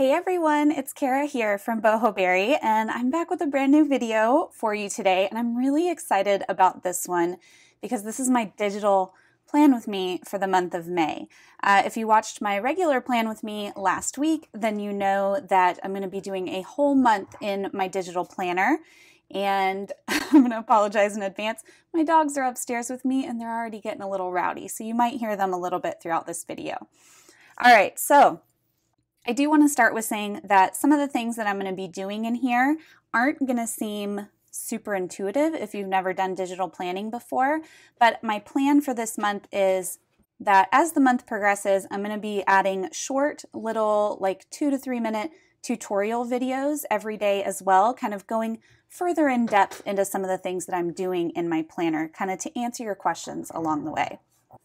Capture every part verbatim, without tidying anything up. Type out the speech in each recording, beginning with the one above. Hey everyone, it's Kara here from Boho Berry, and I'm back with a brand new video for you today, and I'm really excited about this one because this is my digital plan with me for the month of May. Uh, if you watched my regular plan with me last week, then you know that I'm going to be doing a whole month in my digital planner, and I'm going to apologize in advance. My dogs are upstairs with me, and they're already getting a little rowdy, so you might hear them a little bit throughout this video. All right, so I do want to start with saying that some of the things that I'm going to be doing in here aren't going to seem super intuitive if you've never done digital planning before, but my plan for this month is that as the month progresses, I'm going to be adding short little like two to three minute tutorial videos every day as well, kind of going further in depth into some of the things that I'm doing in my planner, kind of to answer your questions along the way.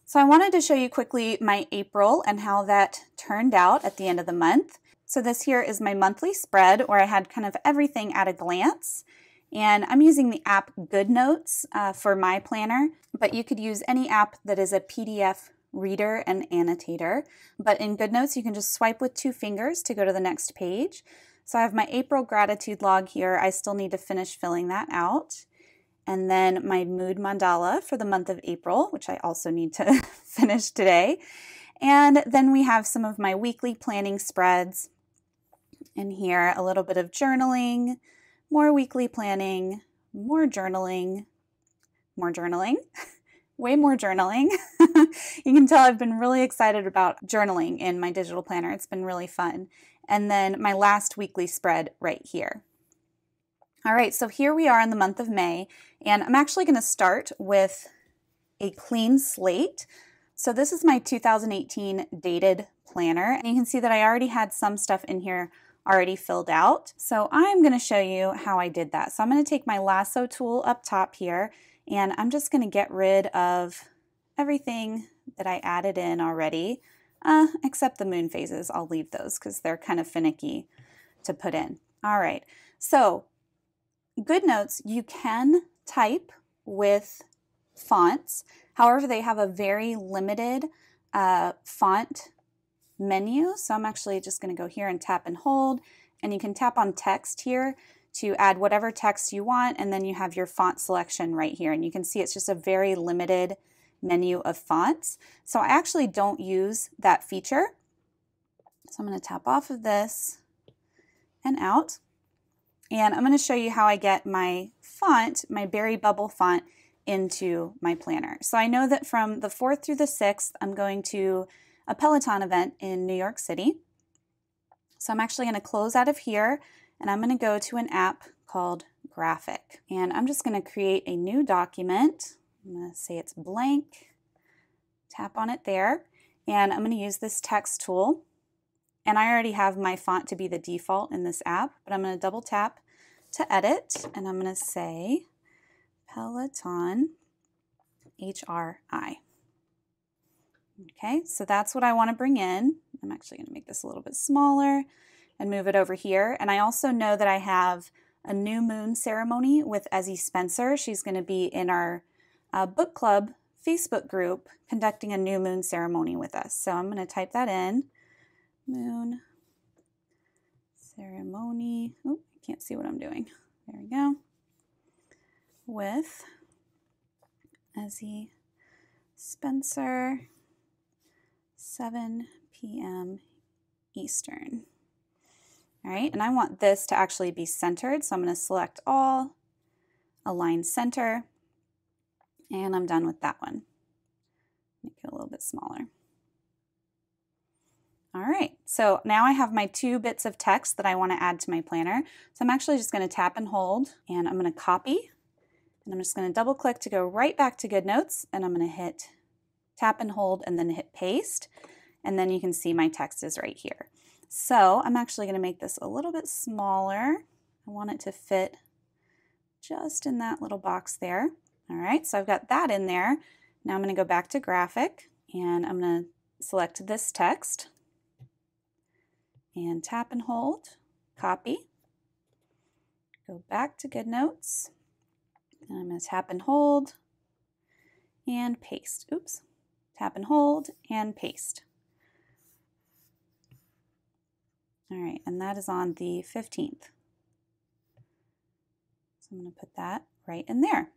So I wanted to show you quickly my April and how that turned out at the end of the month. So this here is my monthly spread where I had kind of everything at a glance. And I'm using the app GoodNotes uh, for my planner, but you could use any app that is a P D F reader and annotator. But in GoodNotes, you can just swipe with two fingers to go to the next page. So I have my April gratitude log here. I still need to finish filling that out. And then my mood mandala for the month of April, which I also need to finish today. And then we have some of my weekly planning spreads in here, a little bit of journaling, more weekly planning, more journaling, more journaling, way more journaling. You can tell I've been really excited about journaling in my digital planner. It's been really fun. And then my last weekly spread right here. All right, so here we are in the month of May, and I'm actually going to start with a clean slate. So this is my two thousand eighteen dated planner, and you can see that I already had some stuff in here already filled out. So I'm going to show you how I did that. So I'm going to take my lasso tool up top here, and I'm just going to get rid of everything that I added in already, uh, except the moon phases. I'll leave those because they're kind of finicky to put in. All right, so GoodNotes, you can type with fonts. However, they have a very limited uh, font menu. So I'm actually just going to go here and tap and hold, and you can tap on text here to add whatever text you want, and then you have your font selection right here. And you can see it's just a very limited menu of fonts. So I actually don't use that feature. So I'm going to tap off of this and out. And I'm going to show you how I get my font, my Berry Bubble font, into my planner. So I know that from the fourth through the sixth, I'm going to a Peloton event in New York City. So I'm actually going to close out of here, and I'm going to go to an app called Graphic. And I'm just going to create a new document. I'm going to say it's blank. Tap on it there. And I'm going to use this text tool. And I already have my font to be the default in this app, but I'm going to double tap to edit, and I'm going to say Peloton H R I. Okay, so that's what I want to bring in. I'm actually going to make this a little bit smaller and move it over here. And I also know that I have a new moon ceremony with Ezzie Spencer. She's going to be in our uh, book club Facebook group conducting a new moon ceremony with us. So I'm going to type that in. Moon ceremony. Oh, I can't see what I'm doing. There we go. With Ezzie Spencer, seven p m Eastern. All right, and I want this to actually be centered, so I'm going to select all, align center, and I'm done with that one. Make it a little bit smaller. All right, so now I have my two bits of text that I want to add to my planner. So I'm actually just going to tap and hold, and I'm going to copy, and I'm just going to double click to go right back to GoodNotes, and I'm going to hit tap and hold and then hit paste, and then you can see my text is right here. So I'm actually going to make this a little bit smaller. I want it to fit just in that little box there. All right, so I've got that in there. Now I'm going to go back to Graphic, and I'm going to select this text and tap and hold, copy, go back to GoodNotes, and I'm going to tap and hold and paste. Oops, tap and hold and paste. All right, and that is on the fifteenth. So I'm going to put that right in there.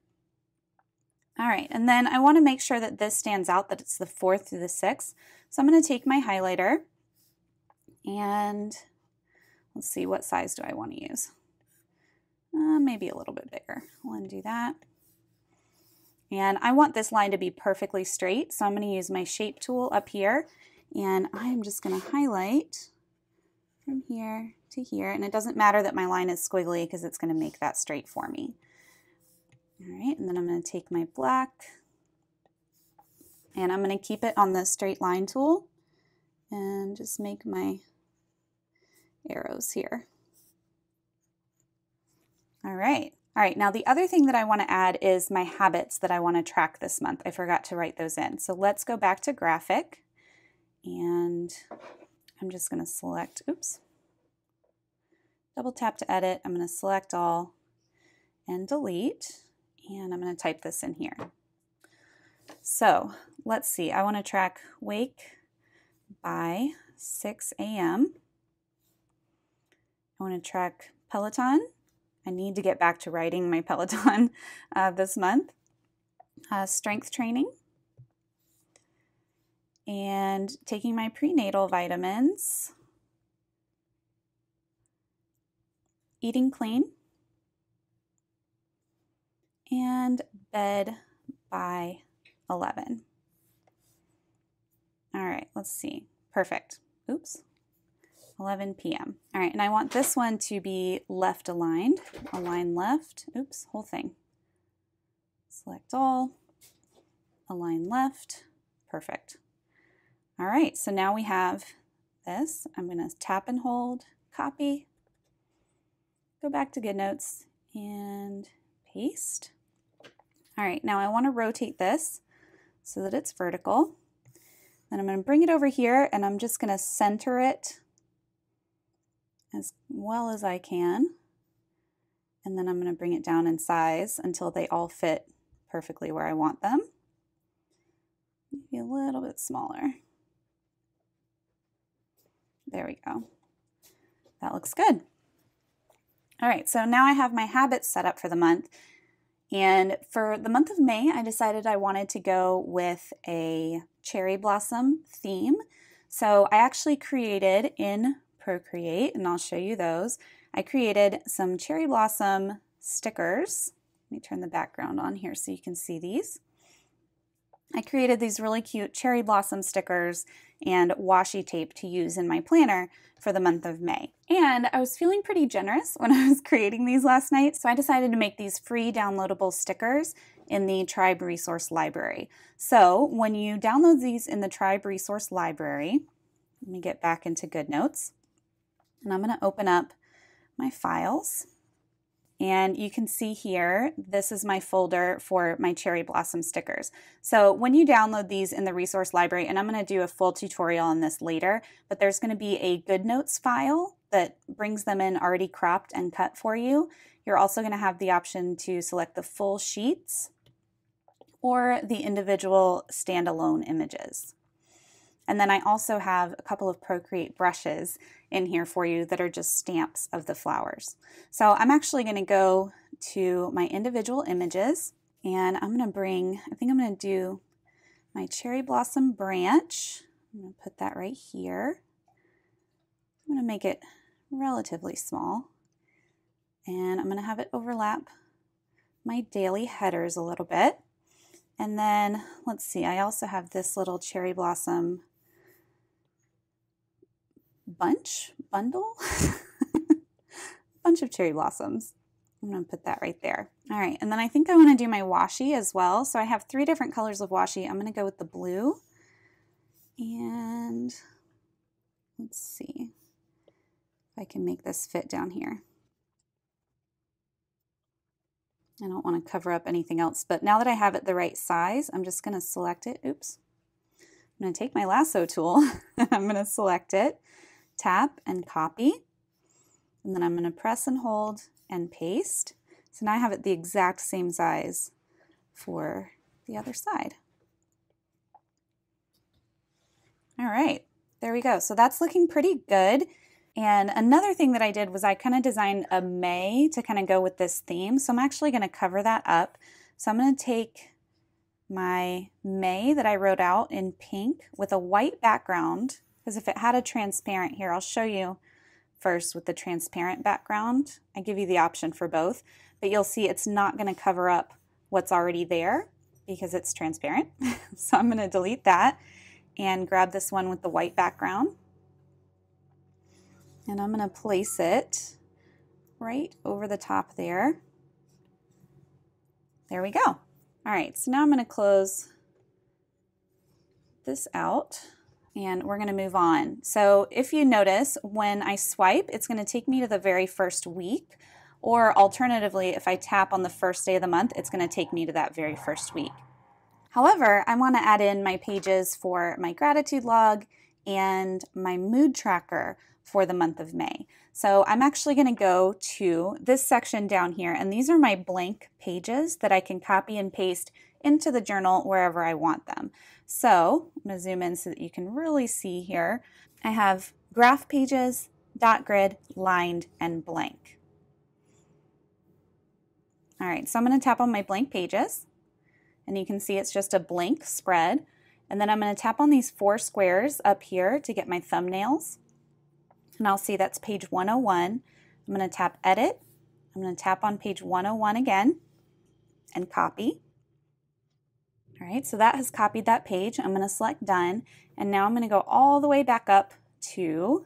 All right, and then I want to make sure that this stands out, that it's the fourth through the sixth. So I'm going to take my highlighter and let's see, what size do I want to use? Uh, maybe a little bit bigger. I'll undo that. And I want this line to be perfectly straight, so I'm going to use my shape tool up here, and I'm just going to highlight from here to here, and it doesn't matter that my line is squiggly because it's going to make that straight for me. All right, and then I'm going to take my black, and I'm going to keep it on the straight line tool and just make my arrows here. All right. All right, now the other thing that I want to add is my habits that I want to track this month. I forgot to write those in. So let's go back to graphic, and I'm just going to select, oops, double tap to edit. I'm going to select all and delete, and I'm going to type this in here. So let's see, I want to track wake by six A M I want to track Peloton. I need to get back to writing my Peloton uh, this month. Uh, strength training. And taking my prenatal vitamins. Eating clean. And bed by eleven. All right, let's see. Perfect. Oops. eleven P M All right, and I want this one to be left aligned. Align left. Oops, whole thing. Select all. Align left. Perfect. All right, so now we have this. I'm going to tap and hold, copy, go back to GoodNotes, and paste. All right, now I want to rotate this so that it's vertical. Then I'm going to bring it over here, and I'm just going to center it as well as I can, and then I'm going to bring it down in size until they all fit perfectly where I want them. Maybe a little bit smaller. There we go. That looks good. All right, so now I have my habits set up for the month, and for the month of May, I decided I wanted to go with a cherry blossom theme. So I actually created in Procreate, and I'll show you those. I created some cherry blossom stickers. Let me turn the background on here so you can see these. I created these really cute cherry blossom stickers and washi tape to use in my planner for the month of May. And I was feeling pretty generous when I was creating these last night, so I decided to make these free downloadable stickers in the Tribe Resource Library. So when you download these in the Tribe Resource Library, let me get back into GoodNotes. And I'm going to open up my files, and you can see here, this is my folder for my cherry blossom stickers. So when you download these in the resource library, and I'm going to do a full tutorial on this later, but there's going to be a GoodNotes file that brings them in already cropped and cut for you. You're also going to have the option to select the full sheets or the individual standalone images. And then I also have a couple of Procreate brushes in here for you that are just stamps of the flowers. So I'm actually going to go to my individual images, and I'm going to bring, I think I'm going to do my cherry blossom branch. I'm going to put that right here. I'm going to make it relatively small, and I'm going to have it overlap my daily headers a little bit. And then let's see, I also have this little cherry blossom bunch, bundle, bunch of cherry blossoms. I'm going to put that right there. All right, and then I think I want to do my washi as well. So I have three different colors of washi. I'm going to go with the blue, and let's see if I can make this fit down here. I don't want to cover up anything else, but now that I have it the right size, I'm just going to select it. Oops. I'm going to take my lasso tool, I'm going to select it, tap and copy, and then I'm going to press and hold and paste. So now I have it the exact same size for the other side. All right, there we go. So that's looking pretty good. And another thing that I did was I kind of designed a May to kind of go with this theme. So I'm actually going to cover that up. So I'm going to take my May that I wrote out in pink with a white background, because if it had a transparent here, I'll show you first with the transparent background. I give you the option for both, but you'll see it's not going to cover up what's already there because it's transparent. So I'm going to delete that and grab this one with the white background. And I'm going to place it right over the top there. There we go. All right, so now I'm going to close this out and we're going to move on. So if you notice, when I swipe, it's going to take me to the very first week, or alternatively, if I tap on the first day of the month, it's going to take me to that very first week. However, I want to add in my pages for my gratitude log and my mood tracker for the month of May. So I'm actually going to go to this section down here, and these are my blank pages that I can copy and paste into the journal wherever I want them. So I'm going to zoom in so that you can really see here. I have graph pages, dot grid, lined, and blank. All right, so I'm going to tap on my blank pages, and you can see it's just a blank spread. And then I'm going to tap on these four squares up here to get my thumbnails. And I'll see that's page one oh one. I'm going to tap edit. I'm going to tap on page one oh one again and copy. All right, so that has copied that page. I'm going to select done. And now I'm going to go all the way back up to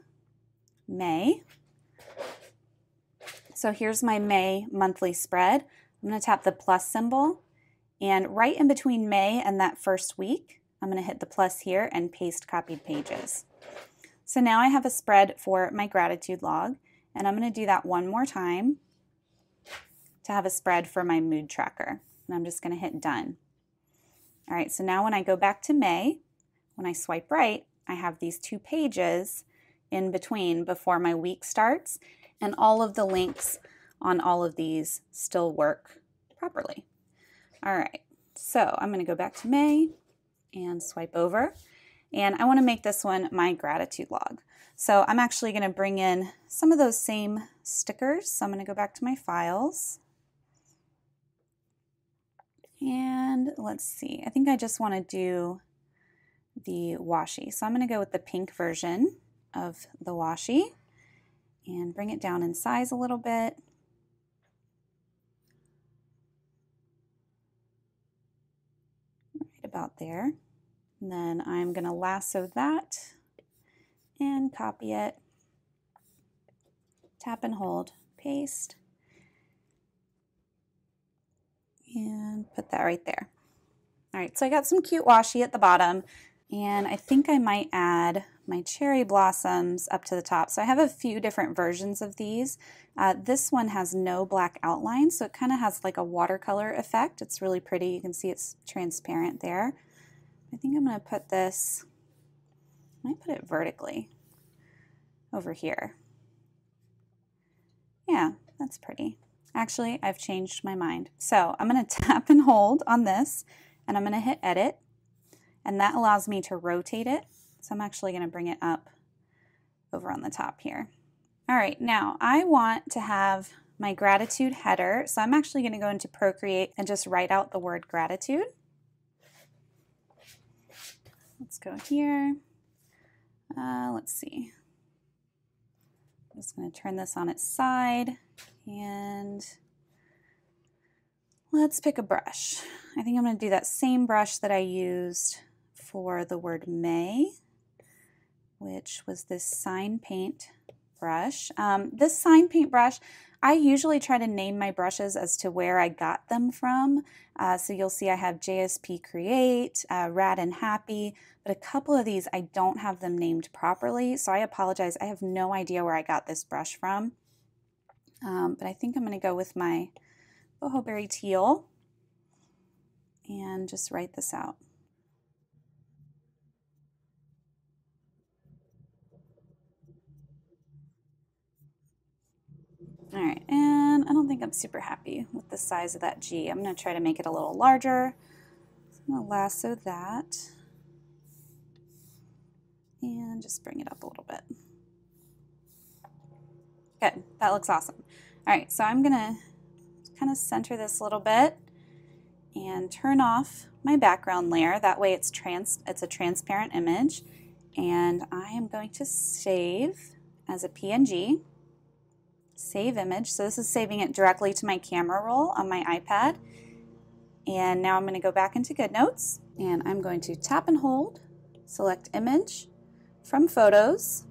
May. So here's my May monthly spread. I'm going to tap the plus symbol. And right in between May and that first week, I'm going to hit the plus here and paste copied pages. So now I have a spread for my gratitude log, and I'm going to do that one more time to have a spread for my mood tracker. And I'm just going to hit done. All right, so now when I go back to May, when I swipe right, I have these two pages in between before my week starts, and all of the links on all of these still work properly. All right, so I'm going to go back to May and swipe over. And I want to make this one my gratitude log. So I'm actually going to bring in some of those same stickers. So I'm going to go back to my files. And let's see, I think I just want to do the washi. So I'm going to go with the pink version of the washi and bring it down in size a little bit. Right about there. And then I'm going to lasso that and copy it, tap and hold, paste, and put that right there. All right, so I got some cute washi at the bottom, and I think I might add my cherry blossoms up to the top. So I have a few different versions of these. Uh, this one has no black outline, so it kind of has like a watercolor effect. It's really pretty. You can see it's transparent there. I think I'm going to put this, I might put it vertically over here. Yeah, that's pretty. Actually, I've changed my mind. So I'm going to tap and hold on this, and I'm going to hit edit, and that allows me to rotate it. So I'm actually going to bring it up over on the top here. All right, now I want to have my gratitude header. So I'm actually going to go into Procreate and just write out the word gratitude. Let's go here. Uh, let's see. I'm just going to turn this on its side, and let's pick a brush. I think I'm going to do that same brush that I used for the word May, which was this sign paint brush. Um, this sign paint brush, I usually try to name my brushes as to where I got them from. Uh, so you'll see I have J S P Create, uh, Rad and Happy, but a couple of these I don't have them named properly. So I apologize. I have no idea where I got this brush from. Um, but I think I'm going to go with my Boho Berry teal and just write this out. All right, and I don't think I'm super happy with the size of that G. I'm going to try to make it a little larger. So I'm going to lasso that and just bring it up a little bit. Good, that looks awesome. All right, so I'm gonna kind of center this a little bit and turn off my background layer. That way it's trans it's a transparent image. And I am going to save as a P N G. Save image. So this is saving it directly to my camera roll on my iPad. And now I'm going to go back into GoodNotes, and I'm going to tap and hold, select image from photos.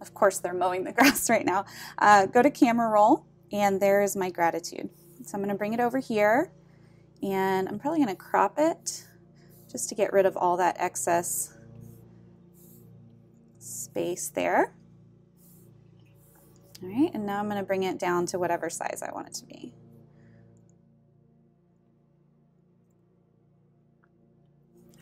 Of course, they're mowing the grass right now. Uh, go to camera roll, and there's my gratitude. So I'm going to bring it over here, and I'm probably going to crop it just to get rid of all that excess space there. All right, and now I'm going to bring it down to whatever size I want it to be.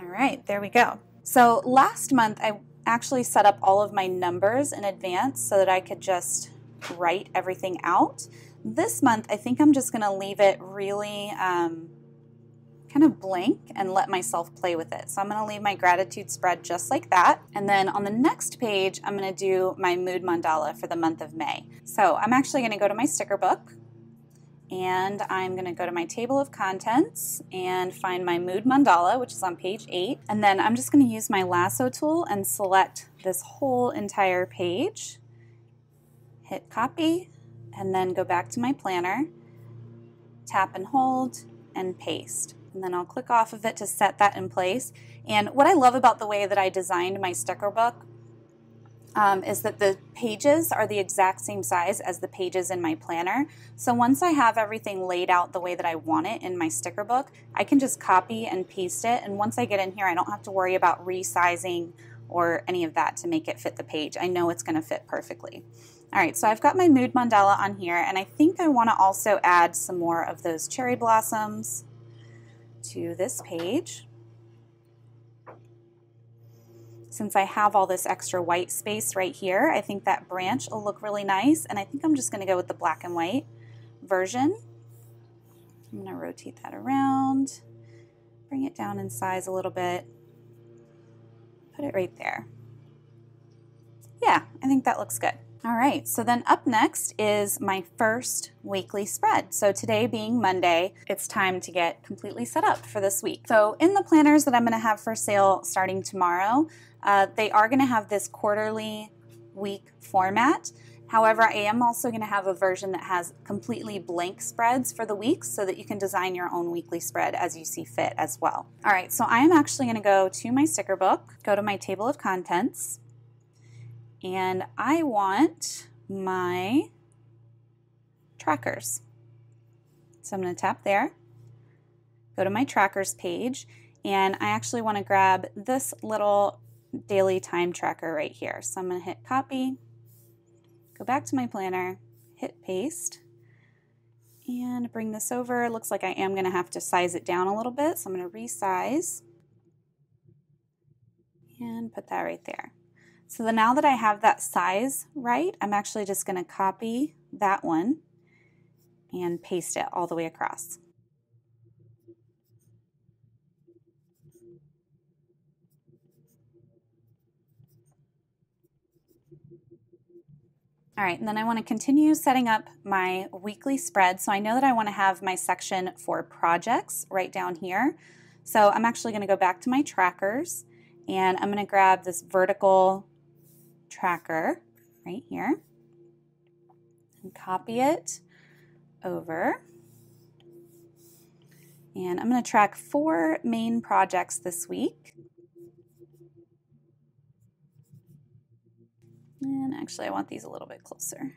All right, there we go. So last month I actually set up all of my numbers in advance so that I could just write everything out. This month I think I'm just going to leave it really um, kind of blank and let myself play with it. So I'm going to leave my gratitude spread just like that. And then on the next page, I'm going to do my mood mandala for the month of May. So I'm actually going to go to my sticker book, and I'm going to go to my table of contents and find my mood mandala, which is on page eight. And then I'm just going to use my lasso tool and select this whole entire page, hit copy, and then go back to my planner, tap and hold, and paste. And then I'll click off of it to set that in place. And what I love about the way that I designed my sticker book um, is that the pages are the exact same size as the pages in my planner. So once I have everything laid out the way that I want it in my sticker book, I can just copy and paste it. And once I get in here, I don't have to worry about resizing or any of that to make it fit the page. I know it's going to fit perfectly. All right, so I've got my mood mandala on here, and I think I want to also add some more of those cherry blossoms to this page. Since I have all this extra white space right here, I think that branch will look really nice, and I think I'm just going to go with the black and white version. I'm going to rotate that around, bring it down in size a little bit, put it right there. Yeah, I think that looks good. All right, so then up next is my first weekly spread. So today being Monday, it's time to get completely set up for this week. So in the planners that I'm going to have for sale starting tomorrow, uh, they are going to have this quarterly week format. However, I am also going to have a version that has completely blank spreads for the weeks so that you can design your own weekly spread as you see fit as well. All right, so I am actually going to go to my sticker book, go to my table of contents, and I want my trackers. So I'm going to tap there, go to my trackers page, and I actually want to grab this little daily time tracker right here. So I'm going to hit copy, go back to my planner, hit paste, and bring this over. It looks like I am going to have to size it down a little bit, so I'm going to resize and put that right there. So then now that I have that size right, I'm actually just going to copy that one and paste it all the way across. All right, and then I want to continue setting up my weekly spread. So I know that I want to have my section for projects right down here. So I'm actually going to go back to my trackers, and I'm going to grab this vertical tracker right here and copy it over, and I'm going to track four main projects this week. And actually I want these a little bit closer.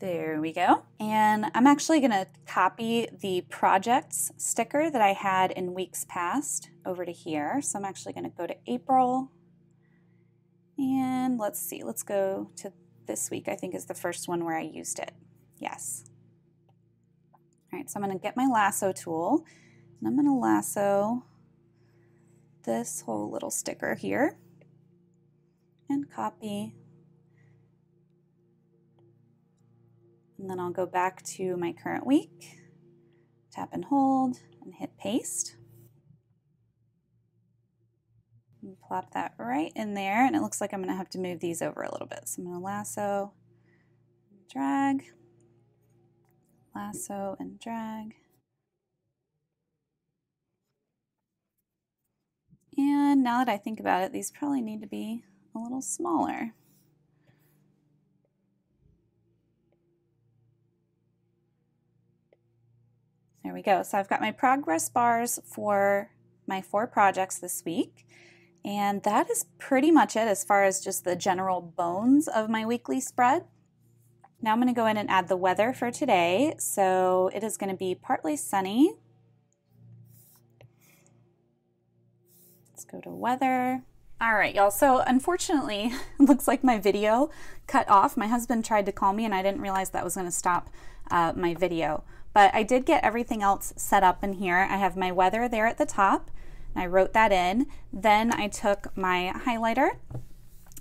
There we go. And I'm actually going to copy the projects sticker that I had in weeks past over to here. So I'm actually going to go to April, and let's see, let's go to this week, I think is the first one where I used it. Yes. All right, so I'm going to get my lasso tool, and I'm going to lasso this whole little sticker here and copy. And then I'll go back to my current week, tap and hold, and hit paste. Plop that right in there, and it looks like I'm going to have to move these over a little bit. So I'm going to lasso, drag, lasso, and drag. And now that I think about it, these probably need to be a little smaller. There we go. So I've got my progress bars for my four projects this week. And that is pretty much it as far as just the general bones of my weekly spread. Now I'm going to go in and add the weather for today. So it is going to be partly sunny. Let's go to weather. All right, y'all. So unfortunately, it looks like my video cut off. My husband tried to call me and I didn't realize that was going to stop uh, my video. But I did get everything else set up in here. I have my weather there at the top. I wrote that in. Then I took my highlighter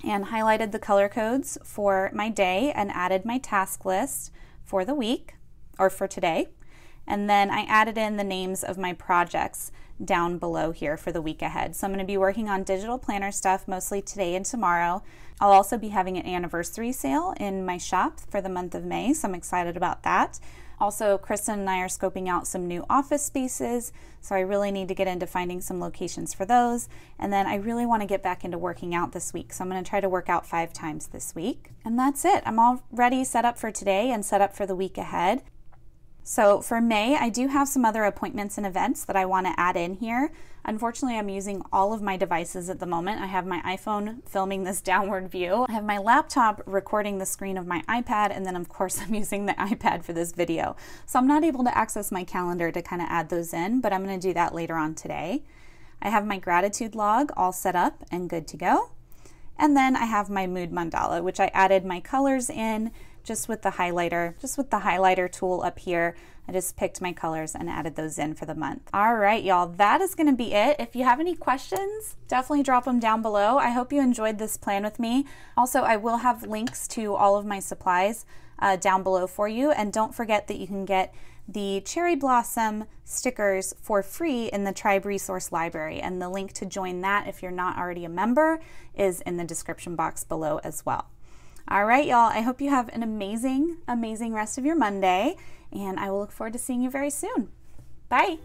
and highlighted the color codes for my day and added my task list for the week, or for today. And then I added in the names of my projects down below here for the week ahead. So I'm going to be working on digital planner stuff mostly today and tomorrow. I'll also be having an anniversary sale in my shop for the month of May, so I'm excited about that. Also, Kristen and I are scoping out some new office spaces, so I really need to get into finding some locations for those. And then I really want to get back into working out this week, so I'm going to try to work out five times this week. And that's it. I'm all ready, set up for today and set up for the week ahead. So for May, I do have some other appointments and events that I want to add in here. Unfortunately, I'm using all of my devices at the moment. I have my iPhone filming this downward view. I have my laptop recording the screen of my iPad, and then of course I'm using the iPad for this video. So I'm not able to access my calendar to kind of add those in, but I'm going to do that later on today. I have my gratitude log all set up and good to go. And then I have my mood mandala, which I added my colors in just with the highlighter, just with the highlighter tool up here. I just picked my colors and added those in for the month. All right, y'all, that is gonna be it. If you have any questions, definitely drop them down below. I hope you enjoyed this plan with me. Also, I will have links to all of my supplies uh, down below for you. And don't forget that you can get the cherry blossom stickers for free in the Tribe Resource Library, and the link to join that, if you're not already a member, is in the description box below as well. All right, y'all, I hope you have an amazing, amazing rest of your Monday, and I will look forward to seeing you very soon. Bye.